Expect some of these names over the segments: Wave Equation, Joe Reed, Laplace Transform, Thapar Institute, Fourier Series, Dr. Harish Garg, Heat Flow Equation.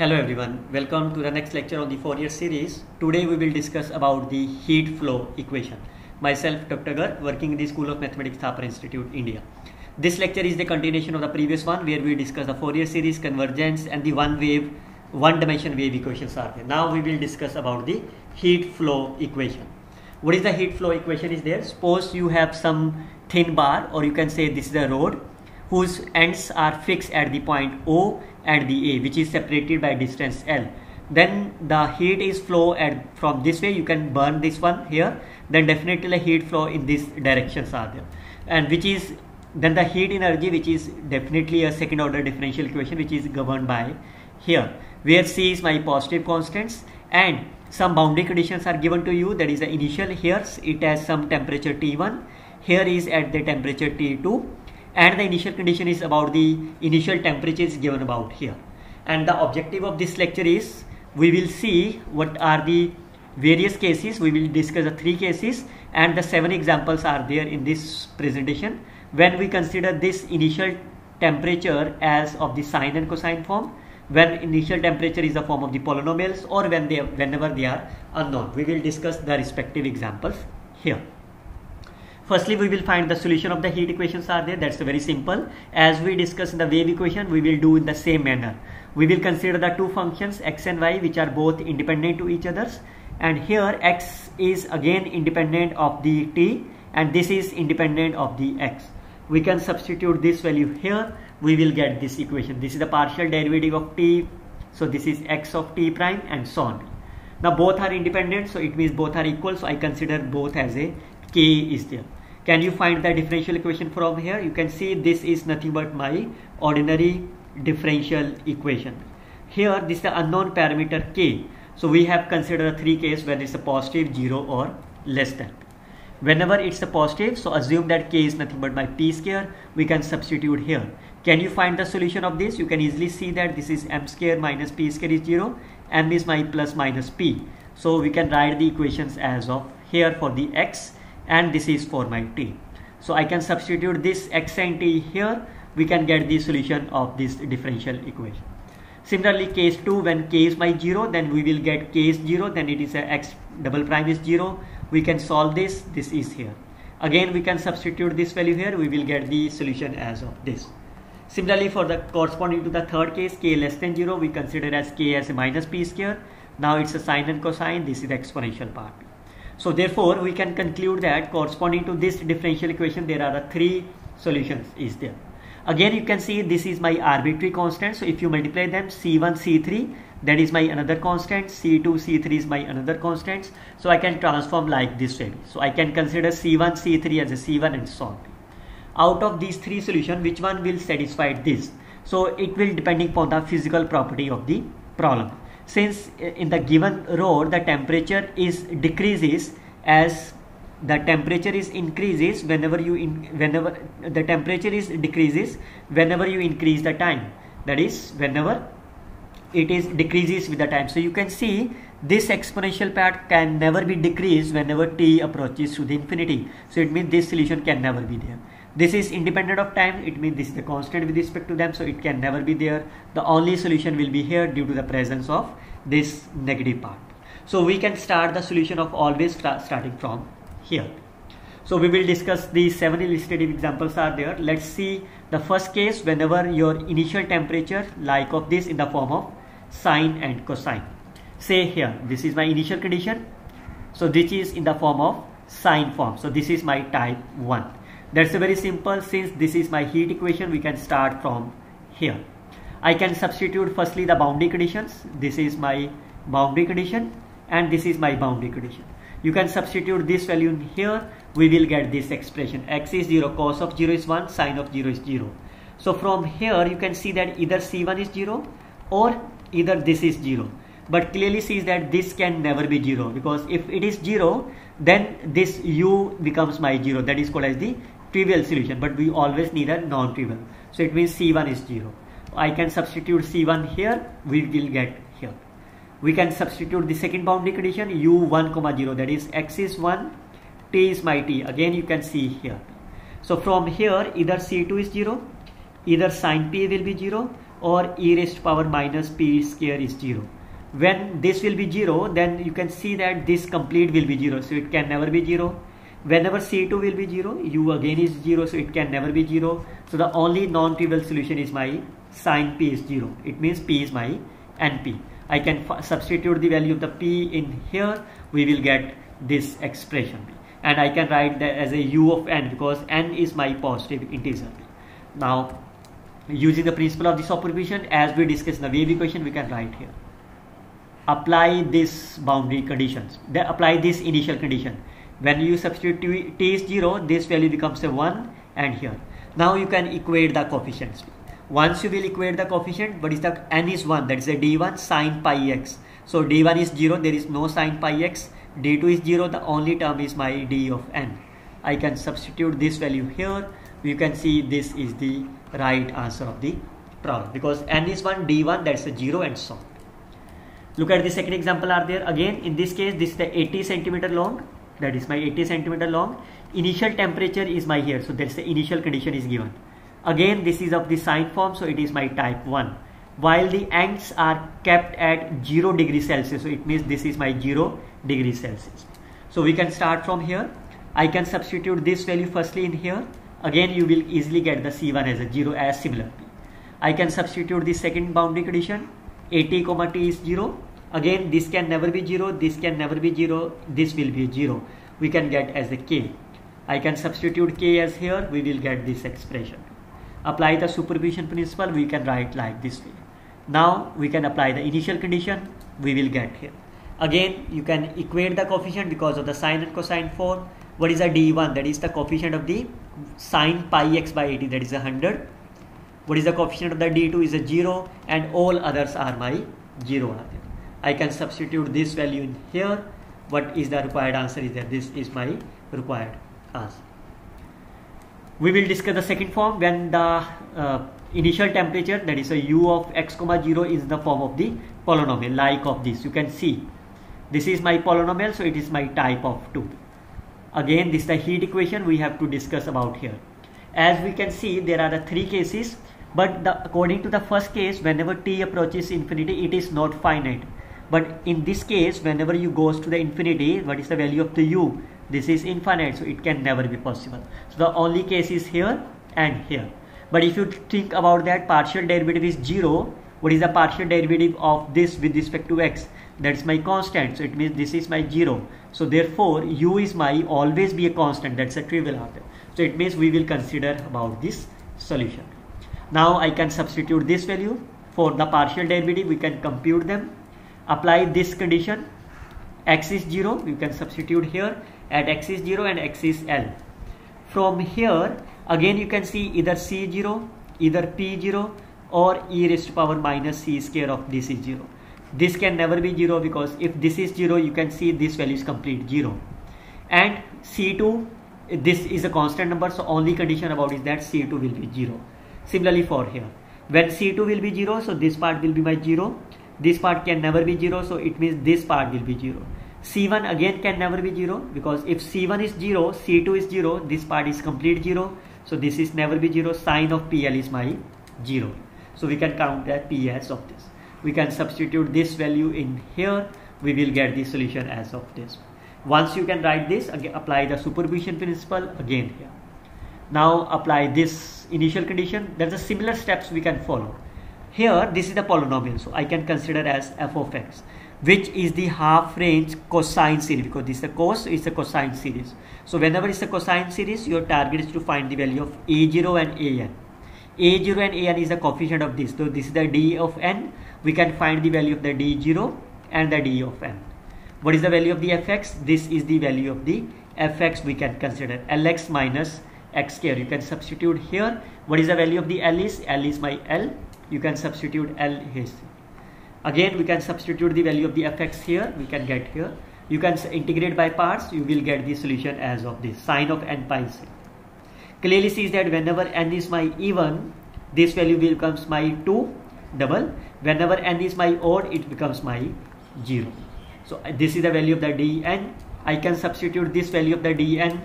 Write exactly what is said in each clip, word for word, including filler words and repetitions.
Hello everyone, welcome to the next lecture of the Fourier series. Today we will discuss about the heat flow equation. Myself, Doctor Garg, working in the School of Mathematics, Thapar Institute, India. This lecture is the continuation of the previous one where we discuss the Fourier series, convergence and the one wave, one dimension wave equations are there. Now we will discuss about the heat flow equation. What is the heat flow equation is there? Suppose you have some thin bar, or you can say this is a rod whose ends are fixed at the point O and the A, which is separated by distance L. Then the heat is flow at from this way. You can burn this one here, then definitely the heat flow in these directions are there, and which is then the heat energy, which is definitely a second order differential equation, which is governed by here, where C is my positive constants and some boundary conditions are given to you. That is the initial, here it has some temperature T one, here is at the temperature T two, and the initial condition is about the initial temperature is given about here. And the objective of this lecture is we will see what are the various cases. We will discuss the three cases and the seven examples are there in this presentation, when we consider this initial temperature as of the sine and cosine form, when initial temperature is the form of the polynomials, or when they whenever they are unknown. We will discuss the respective examples here. Firstly, we will find the solution of the heat equations are there. That's very simple. As we discussed in the wave equation, we will do in the same manner. We will consider the two functions x and y, which are both independent to each others, and here x is again independent of the t and this is independent of the x. We can substitute this value here. We will get this equation. This is the partial derivative of t, so this is x of t prime and so on. Now both are independent, so it means both are equal, so I consider both as a k is there. Can you find the differential equation from here? You can see this is nothing but my ordinary differential equation. Here this is the unknown parameter k, so we have considered three cases where it's a positive, zero or less than. Whenever it's a positive, so assume that k is nothing but my p square. We can substitute here. Can you find the solution of this? You can easily see that this is m square minus p square is zero. M is my plus minus p. So we can write the equations as of here for the x and this is for my t. So I can substitute this x and t here. We can get the solution of this differential equation. Similarly, case two, when k is my zero, then we will get k is zero, then it is a x double prime is zero. We can solve this. This is here. Again, we can substitute this value here. We will get the solution as of this. Similarly, for the corresponding to the third case, k less than zero, we consider as k as a minus p square. Now it's a sine and cosine. This is the exponential part. So therefore, we can conclude that corresponding to this differential equation, there are the three solutions is there. Again, you can see this is my arbitrary constant. So if you multiply them, C one, C three, that is my another constant. C two, C three is my another constant. So I can transform like this way. So I can consider C one, C three as a C one and so on. Out of these three solutions, which one will satisfy this? So it will depending upon the physical property of the problem. Since in the given rod, the temperature is decreases as the temperature is increases whenever you in whenever the temperature is decreases whenever you increase the time, that is whenever it is decreases with the time. So you can see this exponential part can never be decreased whenever t approaches to the infinity. So it means this solution can never be there. This is independent of time. It means this is the constant with respect to them, so it can never be there. The only solution will be here due to the presence of this negative part. So we can start the solution of always start starting from here. So we will discuss the seven illustrative examples are there. Let's see the first case whenever your initial temperature like of this in the form of sine and cosine. Say here this is my initial condition, so this is in the form of sine form. So this is my type one. That's a very simple. Since this is my heat equation, we can start from here. I can substitute firstly the boundary conditions. This is my boundary condition and this is my boundary condition. You can substitute this value in here. We will get this expression. X is zero, cos of zero is one, sine of zero is zero. So from here you can see that either C one is zero or either this is zero. But clearly sees that this can never be zero, because if it is zero, then this u becomes my zero. That is called as the trivial solution, but we always need a non-trivial. So it means C one is zero. I can substitute C one here. We will get here. We can substitute the second boundary condition u one, zero, that is x is one, t is my t. Again you can see here. So from here either C two is zero, either sine p will be zero or e raised to power minus p square is zero. When this will be zero, then you can see that this complete will be zero, so it can never be zero. Whenever c two will be zero, u again is zero, so it can never be zero. So the only non-trivial solution is my sine p is zero. It means p is my N P. I can substitute the value of the p in here. We will get this expression, and I can write that as a u of n because n is my positive integer. Now, using the principle of the superposition as we discussed in the wave equation, we can write here. Apply this boundary conditions. Then apply this initial condition. When you substitute t is zero, this value becomes a one, and here. Now you can equate the coefficients. Once you will equate the coefficient, but is that n is one, that is a d one sine pi x. So d one is zero, there is no sine pi x. d two is zero, the only term is my d of n. I can substitute this value here. You can see this is the right answer of the problem because n is one, d one, that's a zero, and so on. Look at the second example are there. Again, in this case, this is the eighty centimeter long. That is my eighty centimeter long. Initial temperature is my here. So that's the initial condition is given. Again, this is of the sine form. So it is my type one. While the ends are kept at zero degrees Celsius. So it means this is my zero degrees Celsius. So we can start from here. I can substitute this value firstly in here. Again, you will easily get the C one as a zero as similar. I can substitute the second boundary condition. eighty, t is zero. Again, this can never be zero, this can never be zero, this will be zero. We can get as a k. I can substitute k as here, we will get this expression. Apply the superposition principle, we can write like this way. Now, we can apply the initial condition, we will get here. Again, you can equate the coefficient because of the sine and cosine form. What is the d one? That is the coefficient of the sine pi x by eighty, that is one hundred. What is the coefficient of the d two is a zero, and all others are my zero. I can substitute this value in here. What is the required answer is that this is my required answer. We will discuss the second form when the uh, initial temperature, that is a u of x comma zero, is the form of the polynomial like of this. You can see this is my polynomial, so it is my type of two. Again, this is the heat equation we have to discuss about here. As we can see, there are the three cases, but the, according to the first case, whenever t approaches infinity, it is not finite. But in this case, whenever you goes to the infinity, what is the value of the u? This is infinite, so it can never be possible. So the only case is here and here. But if you think about that, partial derivative is zero. What is the partial derivative of this with respect to x? That's my constant, so it means this is my zero. So therefore, u is my always be a constant. That's a trivial answer. So it means we will consider about this solution. Now I can substitute this value for the partial derivative. We can compute them. Apply this condition, x is zero, you can substitute here, at x is zero and x is L. From here, again you can see either c zero, either p zero, or e raised to power minus c square of this is zero. This can never be zero because if this is zero, you can see this value is complete zero. And c two, this is a constant number, so only condition about is that c two will be zero. Similarly for here, when c two will be zero, so this part will be my zero. This part can never be zero, so it means this part will be zero. C one again can never be zero because if c one is zero, c two is zero, this part is complete zero. So this is never be zero. Sine of P L is my zero. So we can count that P as of this. We can substitute this value in here. We will get the solution as of this. Once you can write this, again, apply the superposition principle again here. Now apply this initial condition. There are similar steps we can follow. Here, this is the polynomial, so I can consider as f of x, which is the half range cosine series because this is a cos, so it's a cosine series. So whenever it's a cosine series, your target is to find the value of a zero and an. a zero and an is the coefficient of this, so this is the d of n. We can find the value of the d zero and the d of n. What is the value of the fx? This is the value of the fx we can consider, lx minus x square. You can substitute here. What is the value of the l is? L is my l. You can substitute L here. Again, we can substitute the value of the fx here. We can get here. You can integrate by parts. You will get the solution as of this. Sine of n pi is here. Clearly sees that whenever n is my even, this value will becomes my two, double. Whenever n is my odd, it becomes my zero. So this is the value of the dn. I can substitute this value of the dn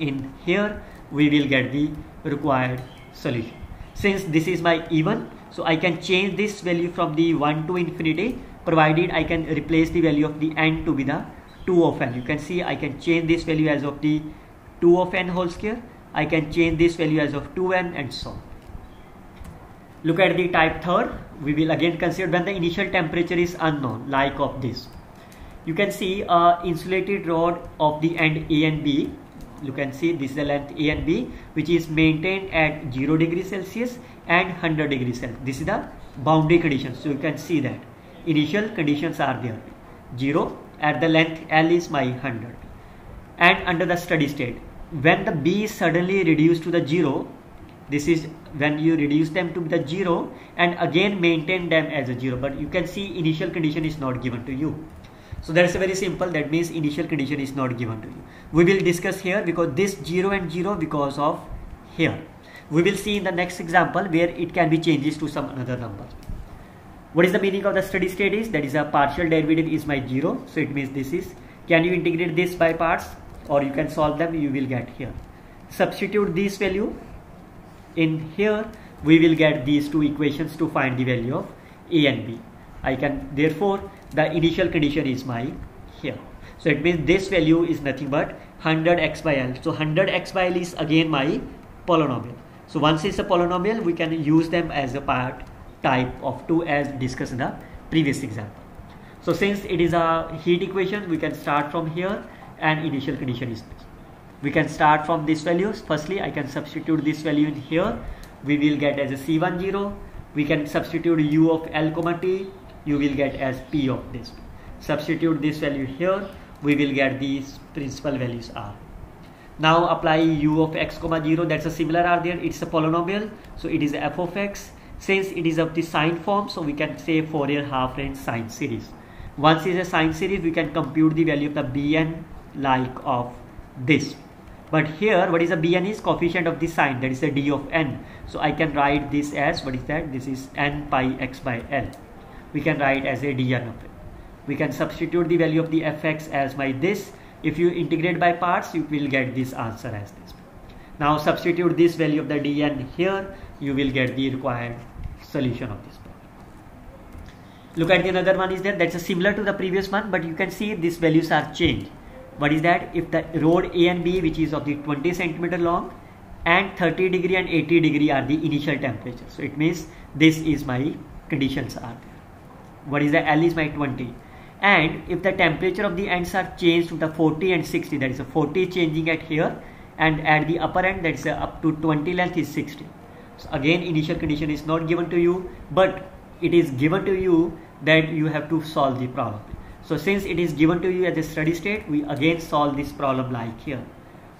in here. We will get the required solution. Since this is my even, So I can change this value from the one to infinity, provided I can replace the value of the n to be the two of n. You can see I can change this value as of the two of n whole square. I can change this value as of two n and so on. Look at the type third. We will again consider when the initial temperature is unknown, like of this. You can see a insulated rod of the end A and B. You can see this is the length A and B, which is maintained at zero degrees Celsius and one hundred degrees Celsius. This is the boundary condition. So you can see that initial conditions are there. zero at the length L is my one hundred. And under the steady state, when the B is suddenly reduced to the zero, this is when you reduce them to the zero and again maintain them as a zero. But you can see initial condition is not given to you. So that's very simple. That means initial condition is not given to you. We will discuss here because this zero and zero because of here. We will see in the next example where it can be changes to some another number. What is the meaning of the steady state is? That is a partial derivative is my zero. So it means this is, can you integrate this by parts or you can solve them, you will get here. Substitute this value in here, we will get these two equations to find the value of A and B. I can, therefore, the initial condition is my here. So it means this value is nothing but one hundred x by L. So one hundred x by L is again my polynomial. So once it's a polynomial, we can use them as a part type of two as discussed in the previous example. So since it is a heat equation, we can start from here and initial condition is this. We can start from this value. Firstly, I can substitute this value in here. We will get as a C one zero. We can substitute U of L comma T. You will get as P of this. Substitute this value here. We will get these principal values R. Now apply U of X comma zero. That's a similar R there. It's a polynomial. So it is F of X. Since it is of the sine form, so we can say Fourier half range sine series. Once it is a sine series, we can compute the value of the B n like of this. But here what is a B n is coefficient of the sine, that is a d of n. So I can write this as, what is that? This is n pi x by L. We can write as a dn of it. We can substitute the value of the fx as my this. If you integrate by parts, you will get this answer as this. Now substitute this value of the dn here. You will get the required solution of this problem. Look at the another one is there. That's a similar to the previous one, but you can see these values are changed. What is that? If the road A and B, which is of the twenty centimeter long, and thirty degree and eighty degree are the initial temperature. So it means this is my conditions are there. What is the L is my twenty. And if the temperature of the ends are changed to the forty and sixty, that is a forty changing at here, and at the upper end, that is up to twenty length is sixty. So again, initial condition is not given to you, but it is given to you that you have to solve the problem. So since it is given to you as a steady state, we again solve this problem like here.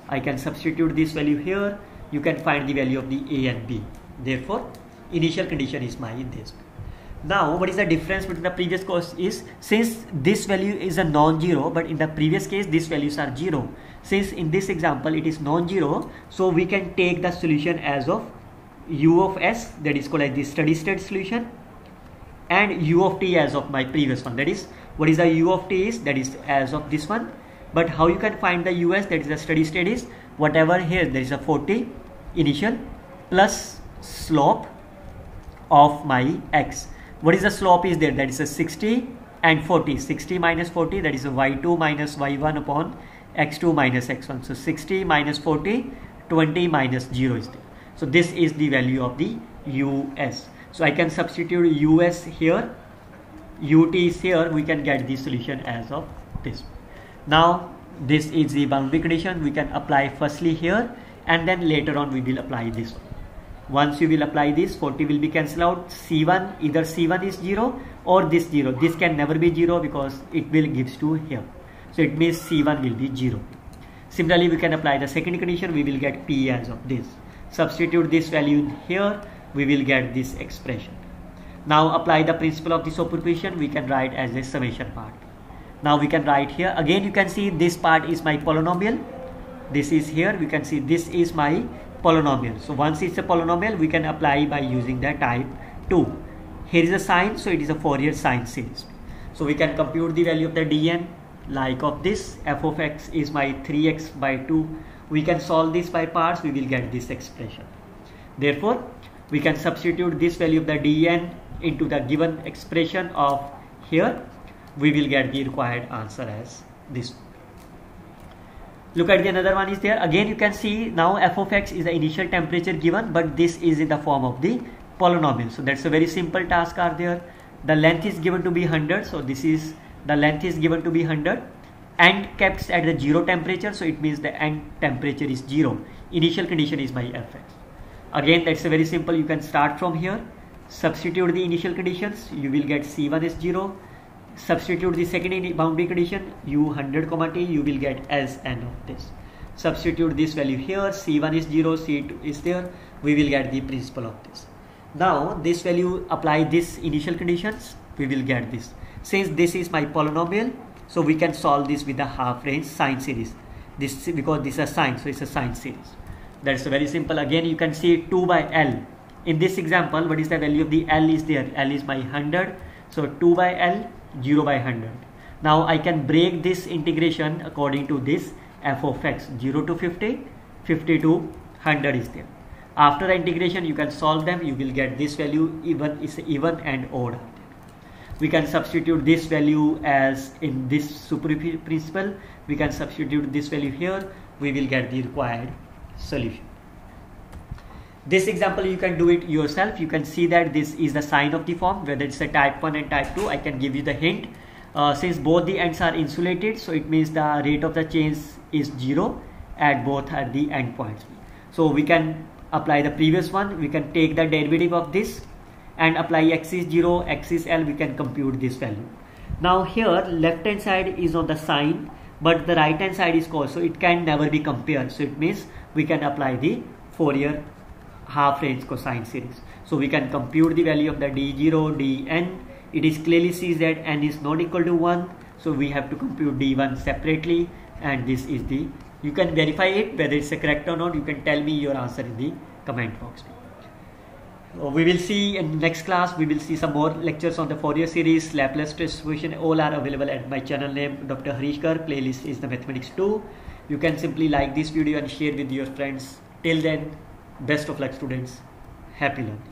I can substitute this value here. You can find the value of the A and B. Therefore, initial condition is my this. Now, what is the difference between the previous course is, since this value is a non-zero, but in the previous case, these values are zero. Since in this example, it is non-zero, so we can take the solution as of U of S, that is called as the steady state solution, and U of T as of my previous one, that is, what is the U of T is, that is as of this one. But how you can find the U S, that is the steady state is, whatever here, there is a forty initial plus slope of my X. What is the slope is there, that is a sixty and forty, sixty minus forty, that is a y two minus y one upon x two minus x one. So sixty minus forty, twenty minus zero is there. So this is the value of the U S. So I can substitute U S here. Ut is here, we can get the solution as of this. Now this is the boundary condition. We can apply firstly here and then later on we will apply this one. Once you will apply this, forty will be cancelled out. C one, either C one is zero or this zero. This can never be zero because it will gives to here. So it means C one will be zero. Similarly, we can apply the second condition. We will get P as of this. Substitute this value in here. We will get this expression. Now apply the principle of the superposition. We can write as a summation part. Now we can write here. Again you can see this part is my polynomial. This is here. We can see this is my polynomial. So once it's a polynomial, we can apply by using the type two. Here is a sine. So it is a Fourier sine series. So we can compute the value of the dn like of this. F of x is my three x by two. We can solve this by parts. We will get this expression. Therefore, we can substitute this value of the dn into the given expression of here, we will get the required answer as this. Look at the another one is there. Again you can see now f of x is the initial temperature given, but this is in the form of the polynomial. So that's a very simple task are there. The length is given to be one hundred. So this is the length is given to be one hundred and kept at the zero temperature. So it means the end temperature is zero. Initial condition is by fx. Again that's a very simple. You can start from here. Substitute the initial conditions. You will get c one is zero. Substitute the second boundary condition u one hundred, t, you will get as n of this. Substitute this value here, c one is zero, c two is there, we will get the principle of this. Now this value, apply this initial conditions, we will get this. Since this is my polynomial, so we can solve this with a half range sine series. This because this is a sine, so it's a sine series. That's very simple. Again you can see two by L. In this example, what is the value of the L is there? L is my one hundred, so two by L, zero by one hundred. Now I can break this integration according to this f of x, zero to fifty, fifty to one hundred is there. After the integration you can solve them, you will get this value even is even and odd. We can substitute this value as in this super principle, we can substitute this value here, we will get the required solution. This example you can do it yourself. You can see that this is the sign of the form, whether it's a type one and type two. I can give you the hint. Uh, since both the ends are insulated, so it means the rate of the change is zero at both at the end points. So we can apply the previous one. We can take the derivative of this and apply x is zero, x is L. We can compute this value. Now here left hand side is on the sign, but the right hand side is cos, so it can never be compared. So it means we can apply the Fourier half range cosine series. So we can compute the value of the d zero, dn. It is clearly sees that n is not equal to one, so we have to compute d one separately, and this is the, you can verify it whether it's correct or not. You can tell me your answer in the comment box. We will see in next class, we will see some more lectures on the Fourier series, Laplace transformation. All are available at my channel name Doctor Harish Garg. Playlist is the Mathematics two. You can simply like this video and share with your friends. Till then, best of luck students, happy learning.